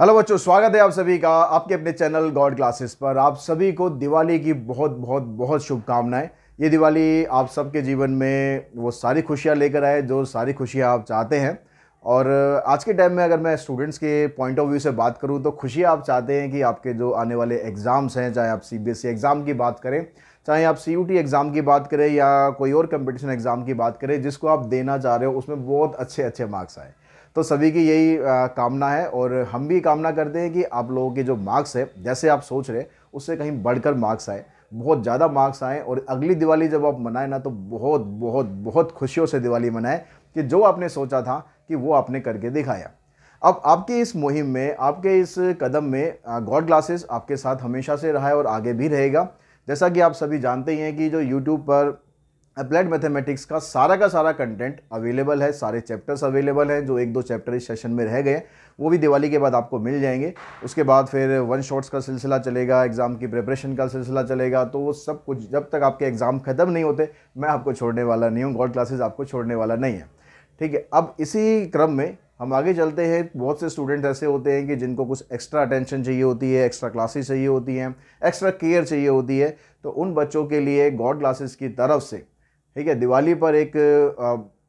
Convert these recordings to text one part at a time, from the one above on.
Hello बच्चों, स्वागत है आप सभी का आपके अपने चैनल गौर क्लासेस पर। आप सभी को दिवाली की बहुत बहुत बहुत शुभकामनाएं। ये दिवाली आप सबके जीवन में वो सारी खुशियां लेकर आए जो सारी खुशियां आप चाहते हैं। और आज के टाइम में अगर मैं स्टूडेंट्स के पॉइंट ऑफ व्यू से बात करूं तो खुशियां आप चाहते हैं कि आपके जो आने वाले एग्ज़ाम्स हैं, चाहे आप CBSE एग्ज़ाम की बात करें, चाहे आप CUET एग्ज़ाम की बात करें या कोई और कंपटीशन एग्ज़ाम की बात करें, जिसको आप देना चाह रहे हो उसमें बहुत अच्छे अच्छे मार्क्स आए। तो सभी की यही कामना है और हम भी कामना करते हैं कि आप लोगों के जो मार्क्स है जैसे आप सोच रहे हैं उससे कहीं बढ़कर मार्क्स आए, बहुत ज़्यादा मार्क्स आए। और अगली दिवाली जब आप मनाएं ना तो बहुत बहुत बहुत खुशियों से दिवाली मनाएं कि जो आपने सोचा था कि वो आपने करके दिखाया। अब आपके इस मुहिम में, आपके इस कदम में गॉड क्लासेस आपके साथ हमेशा से रहा है और आगे भी रहेगा। जैसा कि आप सभी जानते ही हैं कि जो यूट्यूब पर अप्लाइड मैथमेटिक्स का सारा कंटेंट अवेलेबल है, सारे चैप्टर्स अवेलेबल हैं। जो एक दो चैप्टर इस सेशन में रह गए वो भी दिवाली के बाद आपको मिल जाएंगे। उसके बाद फिर वन शॉट्स का सिलसिला चलेगा, एग्ज़ाम की प्रिपरेशन का सिलसिला चलेगा। तो वो सब कुछ जब तक आपके एग्ज़ाम ख़त्म नहीं होते मैं आपको छोड़ने वाला नहीं हूँ, गॉड क्लासेस आपको छोड़ने वाला नहीं है, ठीक है। अब इसी क्रम में हम आगे चलते हैं। बहुत से स्टूडेंट्स ऐसे होते हैं कि जिनको कुछ एक्स्ट्रा अटेंशन चाहिए होती है, एक्स्ट्रा क्लासेस चाहिए होती हैं, एक्स्ट्रा केयर चाहिए होती है। तो उन बच्चों के लिए गॉड क्लासेस की तरफ से, ठीक है, दिवाली पर एक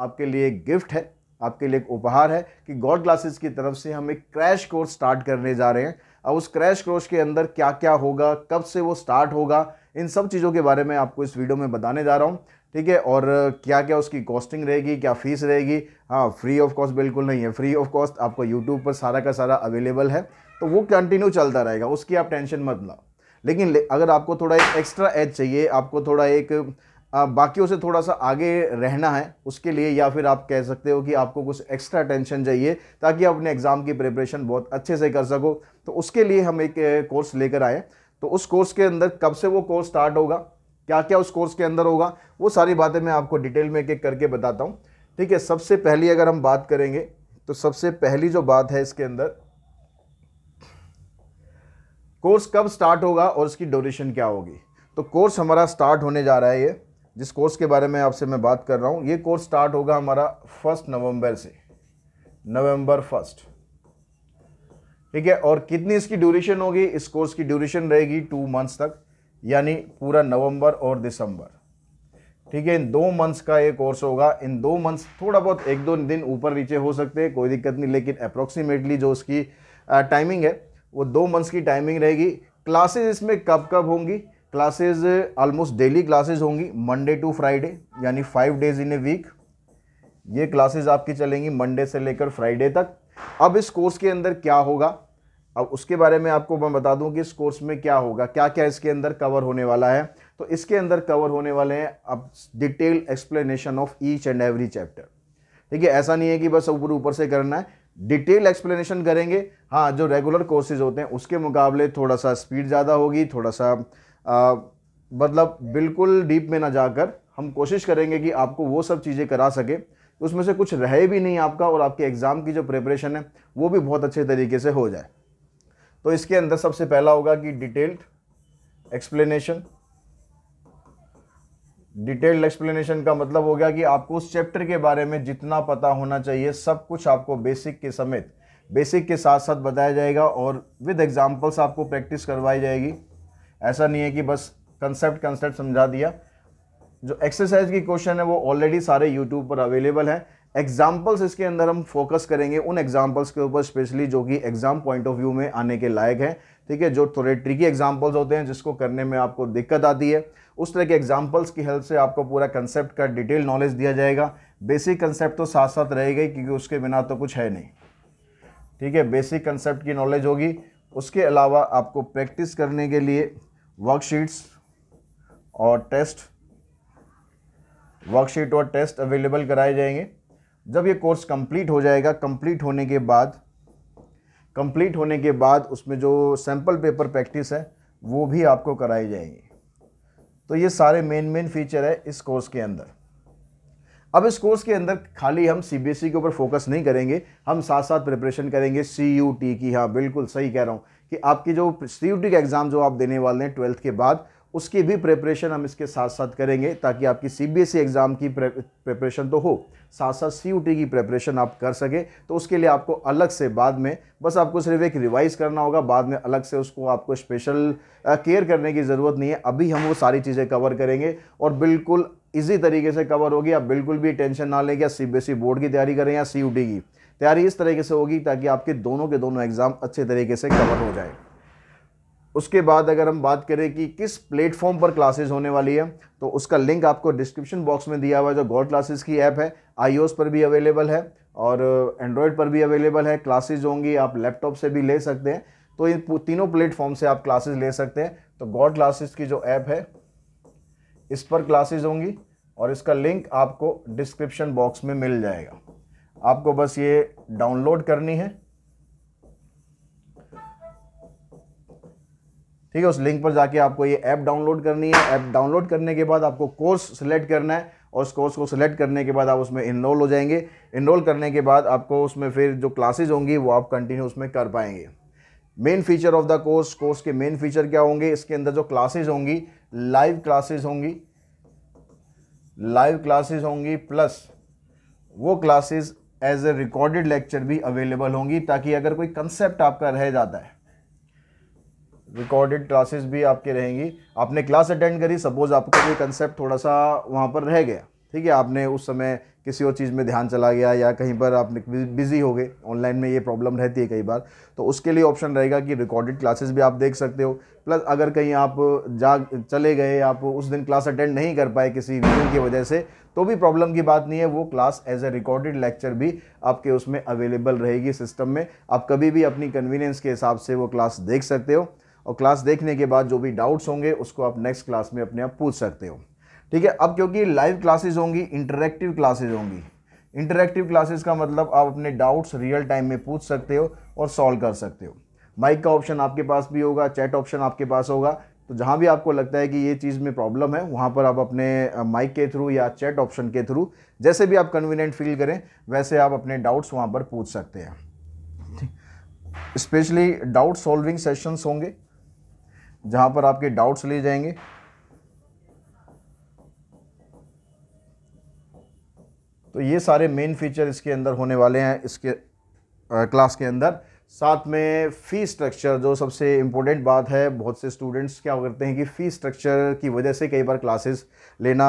आपके लिए गिफ्ट है, आपके लिए एक उपहार है कि गॉड क्लासेस की तरफ से हम एक क्रैश कोर्स स्टार्ट करने जा रहे हैं। अब उस क्रैश कोर्स के अंदर क्या क्या होगा, कब से वो स्टार्ट होगा, इन सब चीज़ों के बारे में आपको इस वीडियो में बताने जा रहा हूँ, ठीक है। और क्या क्या उसकी कॉस्टिंग रहेगी, क्या फ़ीस रहेगी। हाँ, फ्री ऑफ कॉस्ट बिल्कुल नहीं है, फ्री ऑफ कॉस्ट आपको यूट्यूब पर सारा का सारा अवेलेबल है तो वो कंटिन्यू चलता रहेगा, उसकी आप टेंशन मत लो। लेकिन अगर आपको थोड़ा एक एक्स्ट्रा एज चाहिए, आपको थोड़ा एक बाकियों से थोड़ा सा आगे रहना है उसके लिए, या फिर आप कह सकते हो कि आपको कुछ एक्स्ट्रा टेंशन चाहिए ताकि आप अपने एग्ज़ाम की प्रिपरेशन बहुत अच्छे से कर सको, तो उसके लिए हम एक कोर्स लेकर आए। तो उस कोर्स के अंदर कब से वो कोर्स स्टार्ट होगा, क्या क्या उस कोर्स के अंदर होगा, वो सारी बातें मैं आपको डिटेल में एक करके बताता हूँ, ठीक है। सबसे पहली अगर हम बात करेंगे तो सबसे पहली जो बात है इसके अंदर, कोर्स कब स्टार्ट होगा और उसकी ड्यूरेशन क्या होगी। तो कोर्स हमारा स्टार्ट होने जा रहा है, ये जिस कोर्स के बारे में आपसे मैं बात कर रहा हूँ, ये कोर्स स्टार्ट होगा हमारा 1 नवंबर से, नवंबर 1, ठीक है। और कितनी इसकी ड्यूरेशन होगी, इस कोर्स की ड्यूरेशन रहेगी 2 मंथ्स तक, यानी पूरा नवंबर और दिसंबर, ठीक है। इन 2 मंथ्स का ये कोर्स होगा। इन 2 मंथ्स थोड़ा बहुत 1-2 दिन ऊपर नीचे हो सकते हैं, कोई दिक्कत नहीं, लेकिन अप्रोक्सीमेटली जो उसकी टाइमिंग है वो 2 मंथ्स की टाइमिंग रहेगी। क्लासेज इसमें कब कब होंगी, क्लासेज ऑलमोस्ट डेली क्लासेज होंगी, Monday to Friday, यानी 5 डेज इन ए वीक ये क्लासेज आपकी चलेंगी, मंडे से लेकर फ्राइडे तक। अब इस कोर्स के अंदर क्या होगा, अब उसके बारे में आपको मैं बता दूं कि इस कोर्स में क्या होगा, क्या क्या इसके अंदर कवर होने वाला है। तो इसके अंदर कवर होने वाले हैं अब detail explanation of each and every chapter, ठीक है। ऐसा नहीं है कि बस ऊपर से करना है, डिटेल एक्सप्लेनेशन करेंगे। हाँ, जो रेगुलर कोर्सेज होते हैं उसके मुकाबले थोड़ा सा स्पीड ज़्यादा होगी, थोड़ा सा मतलब बिल्कुल डीप में ना जाकर हम कोशिश करेंगे कि आपको वो सब चीज़ें करा सके, उसमें से कुछ रहे भी नहीं आपका, और आपके एग्ज़ाम की जो प्रिपरेशन है वो भी बहुत अच्छे तरीके से हो जाए। तो इसके अंदर सबसे पहला होगा कि डिटेल्ड एक्सप्लेनेशन का मतलब हो गया कि आपको उस चैप्टर के बारे में जितना पता होना चाहिए सब कुछ आपको बेसिक के समेत, बेसिक के साथ साथ बताया जाएगा और विद एग्जाम्पल्स आपको प्रैक्टिस करवाई जाएगी। ऐसा नहीं है कि बस कंसेप्ट समझा दिया। जो एक्सरसाइज की क्वेश्चन है वो ऑलरेडी सारे यूट्यूब पर अवेलेबल हैं। एग्जाम्पल्स इसके अंदर हम फोकस करेंगे उन एग्जाम्पल्स के ऊपर स्पेशली जो कि एग्जाम पॉइंट ऑफ व्यू में आने के लायक है, ठीक है। जो थोड़े ट्रिकी एग्जाम्पल्स होते हैं जिसको करने में आपको दिक्कत आती है, उस तरह के एग्जाम्पल्स की हेल्प से आपको पूरा कंसेप्ट का डिटेल नॉलेज दिया जाएगा। बेसिक कंसेप्ट तो साथ साथ रहेगा ही क्योंकि उसके बिना तो कुछ है नहीं, ठीक है। बेसिक कंसेप्ट की नॉलेज होगी। उसके अलावा आपको प्रैक्टिस करने के लिए वर्कशीट और टेस्ट अवेलेबल कराए जाएंगे। जब ये कोर्स कंप्लीट हो जाएगा, कंप्लीट होने के बाद उसमें जो सैम्पल पेपर प्रैक्टिस है वो भी आपको कराई जाएंगी। तो ये सारे मेन फीचर है इस कोर्स के अंदर। अब इस कोर्स के अंदर खाली हम CBSE के ऊपर फोकस नहीं करेंगे, हम साथ साथ प्रिपरेशन करेंगे CUET की। हाँ, बिल्कुल सही कह रहा हूँ कि आपकी जो CUET का एग्ज़ाम जो आप देने वाले हैं 12th के बाद, उसकी भी प्रिपरेशन हम इसके साथ साथ करेंगे, ताकि आपकी सीबीएसई एग्ज़ाम की प्रिपरेशन तो हो, साथ साथ सीयूटी की प्रिपरेशन आप कर सके। तो उसके लिए आपको अलग से बाद में बस आपको सिर्फ एक रिवाइज करना होगा, बाद में अलग से उसको आपको स्पेशल केयर करने की ज़रूरत नहीं है। अभी हम वो सारी चीज़ें कवर करेंगे और बिल्कुल इजी तरीके से कवर होगी। आप बिल्कुल भी टेंशन ना लें कि सीबीएसई बोर्ड की तैयारी करें या सीयूटी की तैयारी, इस तरीके से होगी ताकि आपके दोनों के दोनों एग्ज़ाम अच्छे तरीके से कवर हो जाए। उसके बाद अगर हम बात करें कि किस प्लेटफॉर्म पर क्लासेस होने वाली है, तो उसका लिंक आपको डिस्क्रिप्शन बॉक्स में दिया हुआ है। जो गौर क्लासेस की ऐप है, आईओएस पर भी अवेलेबल है और एंड्रॉयड पर भी अवेलेबल है। क्लासेस होंगी, आप लैपटॉप से भी ले सकते हैं, तो इन तीनों प्लेटफॉर्म से आप क्लासेस ले सकते हैं। तो गौर क्लासेस की जो ऐप है इस पर क्लासेस होंगी और इसका लिंक आपको डिस्क्रिप्शन बॉक्स में मिल जाएगा। आपको बस ये डाउनलोड करनी है, ठीक है। उस लिंक पर जाके आपको ये ऐप डाउनलोड करनी है। ऐप डाउनलोड करने के बाद आपको कोर्स सिलेक्ट करना है और उस कोर्स को सिलेक्ट करने के बाद आप उसमें इनरोल हो जाएंगे। इनरोल करने के बाद आपको उसमें फिर जो क्लासेस होंगी वो आप कंटिन्यू उसमें कर पाएंगे। Main feature of the course, course के मेन फीचर क्या होंगे, इसके अंदर जो क्लासेज होंगी लाइव क्लासेज होंगी, लाइव क्लासेज होंगी प्लस वो classes as a recorded lecture भी अवेलेबल होंगी, ताकि अगर कोई कंसेप्ट आपका रह जाता है, रिकॉर्डेड क्लासेस भी आपके रहेंगी। आपने क्लास अटेंड करी, सपोज आपका कोई कंसेप्ट थोड़ा सा वहाँ पर रह गया, ठीक है, आपने उस समय किसी और चीज़ में ध्यान चला गया या कहीं पर आपने बिजी हो गए, ऑनलाइन में ये प्रॉब्लम रहती है कई बार, तो उसके लिए ऑप्शन रहेगा कि रिकॉर्डेड क्लासेस भी आप देख सकते हो। प्लस अगर कहीं आप चले गए, आप उस दिन क्लास अटेंड नहीं कर पाए किसी रीज़न की वजह से, तो भी प्रॉब्लम की बात नहीं है, वो class as a recorded lecture भी आपके उसमें अवेलेबल रहेगी सिस्टम में। आप कभी भी अपनी कन्वीनियंस के हिसाब से वो क्लास देख सकते हो और क्लास देखने के बाद जो भी डाउट्स होंगे उसको आप नेक्स्ट क्लास में अपने आप पूछ सकते हो, ठीक है। अब क्योंकि लाइव क्लासेस होंगी, इंटरेक्टिव क्लासेस होंगी। इंटरेक्टिव क्लासेस का मतलब आप अपने डाउट्स रियल टाइम में पूछ सकते हो और सॉल्व कर सकते हो। माइक का ऑप्शन आपके पास भी होगा, चैट ऑप्शन आपके पास होगा, तो जहाँ भी आपको लगता है कि ये चीज़ में प्रॉब्लम है वहाँ पर आप अपने माइक के थ्रू या चैट ऑप्शन के थ्रू, जैसे भी आप कन्वीनियंट फील करें वैसे आप अपने डाउट्स वहाँ पर पूछ सकते हैं। स्पेशली डाउट सॉल्विंग सेशंस होंगे जहाँ पर आपके डाउट्स लिए जाएंगे। तो ये सारे मेन फीचर इसके अंदर होने वाले हैं इसके क्लास के अंदर। साथ में फ़ी स्ट्रक्चर, जो सबसे इम्पोर्टेंट बात है, बहुत से स्टूडेंट्स क्या करते हैं कि फ़ी स्ट्रक्चर की वजह से कई बार क्लासेस लेना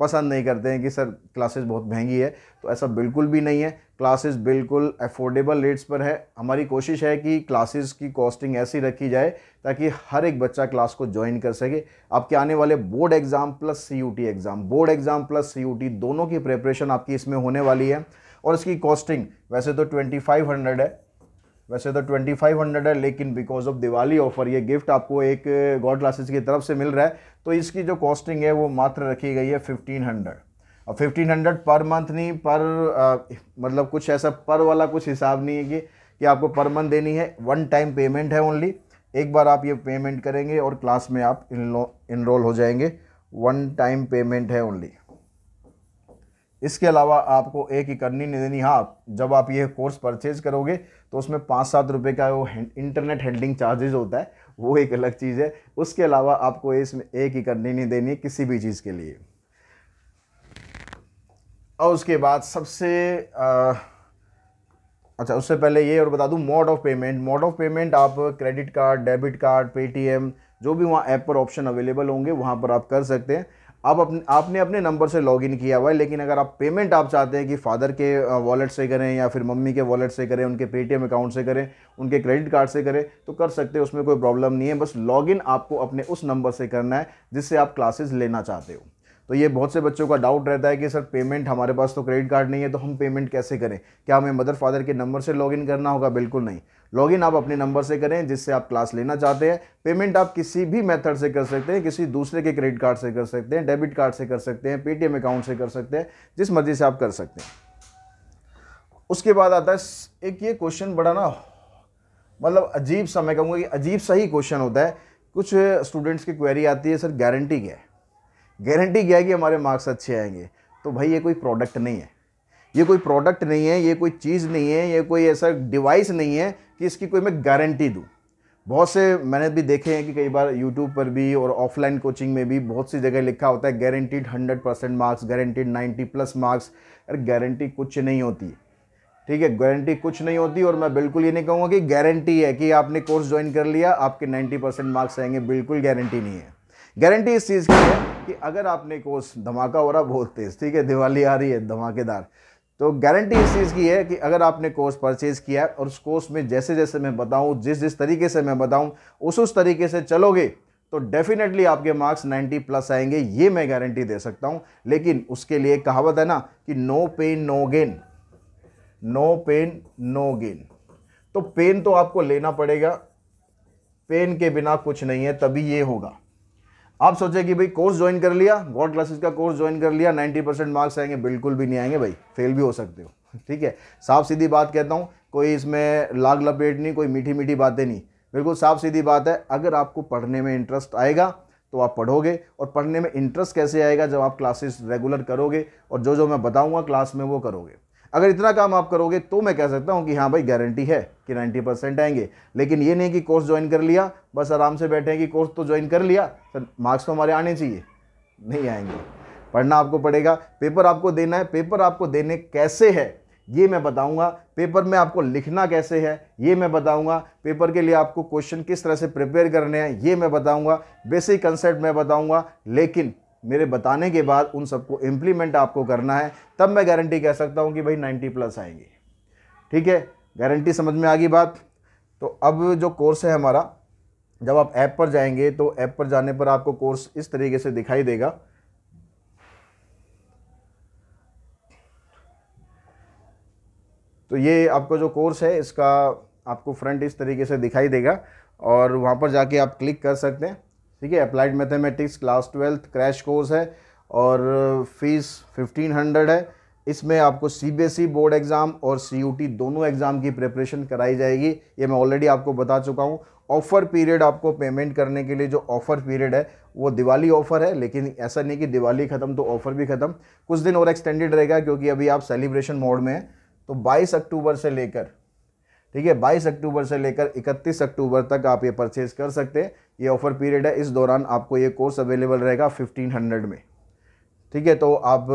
पसंद नहीं करते हैं कि सर क्लासेस बहुत महंगी है, तो ऐसा बिल्कुल भी नहीं है। क्लासेस बिल्कुल अफोर्डेबल रेट्स पर है। हमारी कोशिश है कि क्लासेस की कॉस्टिंग ऐसी रखी जाए ताकि हर एक बच्चा क्लास को ज्वाइन कर सके। आपके आने वाले board exam plus CUET exam, board exam plus CUET दोनों की प्रिपरेशन आपकी इसमें होने वाली है। और इसकी कॉस्टिंग वैसे तो 2500 है, वैसे तो 2500 है, लेकिन बिकॉज ऑफ दिवाली ऑफर ये गिफ्ट आपको एक गौर क्लासेस की तरफ से मिल रहा है, तो इसकी जो कॉस्टिंग है वो मात्र रखी गई है 1500। और 1500 पर मंथ नहीं, पर मतलब कुछ ऐसा पर वाला कुछ हिसाब नहीं है कि आपको पर मंथ देनी है। वन टाइम पेमेंट है ओनली, एक बार आप ये पेमेंट करेंगे और क्लास में आप इनरोल हो जाएंगे। वन टाइम पेमेंट है ओनली, इसके अलावा आपको एक ही करनी नहीं देनी। हाँ, जब आप ये कोर्स परचेज करोगे तो उसमें 5-7 रुपये का वो इंटरनेट हैंडलिंग चार्जेस होता है, वो एक अलग चीज़ है। उसके अलावा आपको इसमें एक ही करनी नहीं देनी है किसी भी चीज़ के लिए। और उसके बाद उससे पहले ये और बता दूँ, mode of payment. Mode of payment आप credit card, debit card, Paytm, जो भी वहाँ ऐप पर ऑप्शन अवेलेबल होंगे वहाँ पर आप कर सकते हैं। आप आपने अपने नंबर से लॉगिन किया हुआ है, लेकिन अगर आप पेमेंट आप चाहते हैं कि फ़ादर के वॉलेट से करें या फिर मम्मी के वॉलेट से करें, उनके पेटीएम अकाउंट से करें, उनके क्रेडिट कार्ड से करें, तो कर सकते हैं, उसमें कोई प्रॉब्लम नहीं है। बस लॉगिन आपको अपने उस नंबर से करना है जिससे आप क्लासेस लेना चाहते हो। तो ये बहुत से बच्चों का डाउट रहता है कि सर पेमेंट, हमारे पास तो क्रेडिट कार्ड नहीं है, तो हम पेमेंट कैसे करें, क्या हमें मदर फादर के नंबर से लॉगिन करना होगा? बिल्कुल नहीं, लॉगिन आप अपने नंबर से करें जिससे आप क्लास लेना चाहते हैं। पेमेंट आप किसी भी मेथड से कर सकते हैं, किसी दूसरे के क्रेडिट कार्ड से कर सकते हैं, डेबिट कार्ड से कर सकते हैं, पेटीएम अकाउंट से कर सकते हैं, जिस मर्जी से आप कर सकते हैं। उसके बाद आता है एक ये क्वेश्चन, बड़ा ना मतलब अजीब सा, मैं कहूँगा कि अजीब सा ही क्वेश्चन होता है। कुछ स्टूडेंट्स की क्वेरी आती है, सर गारंटी क्या है, गारंटी क्या है कि हमारे मार्क्स अच्छे आएंगे? तो भाई ये कोई प्रोडक्ट नहीं है, ये कोई प्रोडक्ट नहीं है, ये कोई चीज़ नहीं है, ये कोई ऐसा डिवाइस नहीं है कि इसकी कोई मैं गारंटी दूँ। बहुत से मैंने भी देखे हैं कि कई बार यूट्यूब पर भी और ऑफलाइन कोचिंग में भी बहुत सी जगह लिखा होता है गारंटीड 100% मार्क्स, गारंटीड 90+ मार्क्स। अरे गारंटी कुछ नहीं होती, ठीक है, गारंटी कुछ नहीं होती। और मैं बिल्कुल ये नहीं कहूँगा कि गारंटी है कि आपने कोर्स ज्वाइन कर लिया आपके 90% मार्क्स आएंगे, बिल्कुल गारंटी नहीं है। गारंटी इस चीज़ की है कि अगर आपने कोर्स धमाका हो रहा बहुत तेज़, ठीक है, दिवाली आ रही है धमाकेदार, तो गारंटी इस चीज़ की है कि अगर आपने कोर्स परचेज़ किया है और उस कोर्स में जैसे जैसे मैं बताऊं, जिस जिस तरीके से मैं बताऊं, उस तरीके से चलोगे तो डेफिनेटली आपके मार्क्स 90+ आएंगे, ये मैं गारंटी दे सकता हूं। लेकिन उसके लिए कहावत है ना कि no pain no gain, no pain no gain. तो पेन तो आपको लेना पड़ेगा, पेन के बिना कुछ नहीं है, तभी ये होगा। आप सोचे कि भाई कोर्स ज्वाइन कर लिया, गौर क्लासेस का कोर्स ज्वाइन कर लिया, 90% मार्क्स आएंगे, बिल्कुल भी नहीं आएंगे भाई, फेल भी हो सकते हो, ठीक है। साफ सीधी बात कहता हूँ, कोई इसमें लाग लपेट नहीं, कोई मीठी मीठी बातें नहीं, बिल्कुल साफ सीधी बात है। अगर आपको पढ़ने में इंटरेस्ट आएगा तो आप पढ़ोगे, और पढ़ने में इंटरेस्ट कैसे आएगा, जब आप क्लासेस रेगुलर करोगे और जो जो मैं बताऊँगा क्लास में वो करोगे। अगर इतना काम आप करोगे तो मैं कह सकता हूँ कि हाँ भाई गारंटी है कि 90% आएंगे। लेकिन ये नहीं कि कोर्स ज्वाइन कर लिया, बस आराम से बैठे हैं कि कोर्स तो ज्वाइन कर लिया सर मार्क्स तो हमारे आने चाहिए, नहीं आएंगे। पढ़ना आपको पड़ेगा, पेपर आपको देना है, पेपर आपको देने कैसे है ये मैं बताऊँगा, पेपर में आपको लिखना कैसे है ये मैं बताऊँगा, पेपर के लिए आपको क्वेश्चन किस तरह से प्रिपेयर करने हैं ये मैं बताऊँगा, बेसिक कंसेप्ट मैं बताऊँगा। लेकिन मेरे बताने के बाद उन सबको इम्प्लीमेंट आपको करना है, तब मैं गारंटी कह सकता हूं कि भाई 90+ आएंगे, ठीक है। गारंटी समझ में आ गई बात। तो अब जो कोर्स है हमारा, जब आप ऐप पर जाएंगे तो ऐप पर जाने पर आपको कोर्स इस तरीके से दिखाई देगा। तो ये आपको जो कोर्स है इसका आपको फ्रंट इस तरीके से दिखाई देगा और वहाँ पर जाके आप क्लिक कर सकते हैं, ठीक है। Applied mathematics class 12th crash course है और फीस 1500 है। इसमें आपको CBSE बोर्ड एग्ज़ाम और CUET दोनों एग्ज़ाम की प्रिपरेशन कराई जाएगी, ये मैं ऑलरेडी आपको बता चुका हूँ। ऑफ़र पीरियड आपको पेमेंट करने के लिए जो ऑफ़र पीरियड है वो दिवाली ऑफ़र है, लेकिन ऐसा नहीं कि दिवाली ख़त्म तो ऑफ़र भी ख़त्म, कुछ दिन और एक्सटेंडेड रहेगा क्योंकि अभी आप सेलिब्रेशन मोड में हैं। तो 22 अक्टूबर से लेकर, ठीक है, 22 अक्टूबर से लेकर 31 अक्टूबर तक आप ये परचेज़ कर सकते हैं, ये ऑफ़र पीरियड है। इस दौरान आपको ये कोर्स अवेलेबल रहेगा 1500 में, ठीक है। तो आप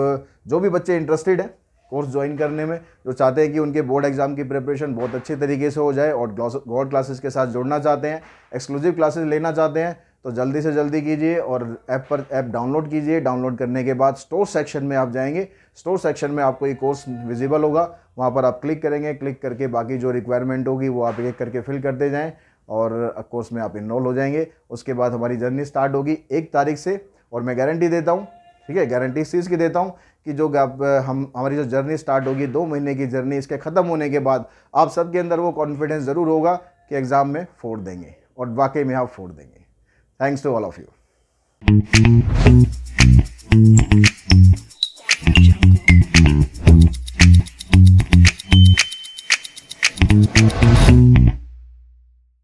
जो भी बच्चे इंटरेस्टेड हैं कोर्स ज्वाइन करने में, जो चाहते हैं कि उनके बोर्ड एग्ज़ाम की प्रिपरेशन बहुत अच्छे तरीके से हो जाए और गौर क्लासेस के साथ जुड़ना चाहते हैं, एक्सक्लूसिव क्लासेस लेना चाहते हैं, तो जल्दी से जल्दी कीजिए और ऐप पर ऐप डाउनलोड कीजिए। डाउनलोड करने के बाद स्टोर सेक्शन में आप जाएंगे, स्टोर सेक्शन में आपको ये कोर्स विजिबल होगा, वहाँ पर आप क्लिक करेंगे, क्लिक करके बाकी जो रिक्वायरमेंट होगी वो आप एक करके फिल करते जाएं और कोर्स में आप इनरोल हो जाएंगे। उसके बाद हमारी जर्नी स्टार्ट होगी 1 तारीख से, और मैं गारंटी देता हूँ, ठीक है, गारंटी इस चीज़ की देता हूँ कि जो हमारी जो जर्नी स्टार्ट होगी 2 महीने की जर्नी, इसके ख़त्म होने के बाद आप सबके अंदर वो कॉन्फिडेंस ज़रूर होगा कि एग्ज़ाम में फोड़ देंगे, और वाकई में आप फोड़ देंगे। Thanks to all of you.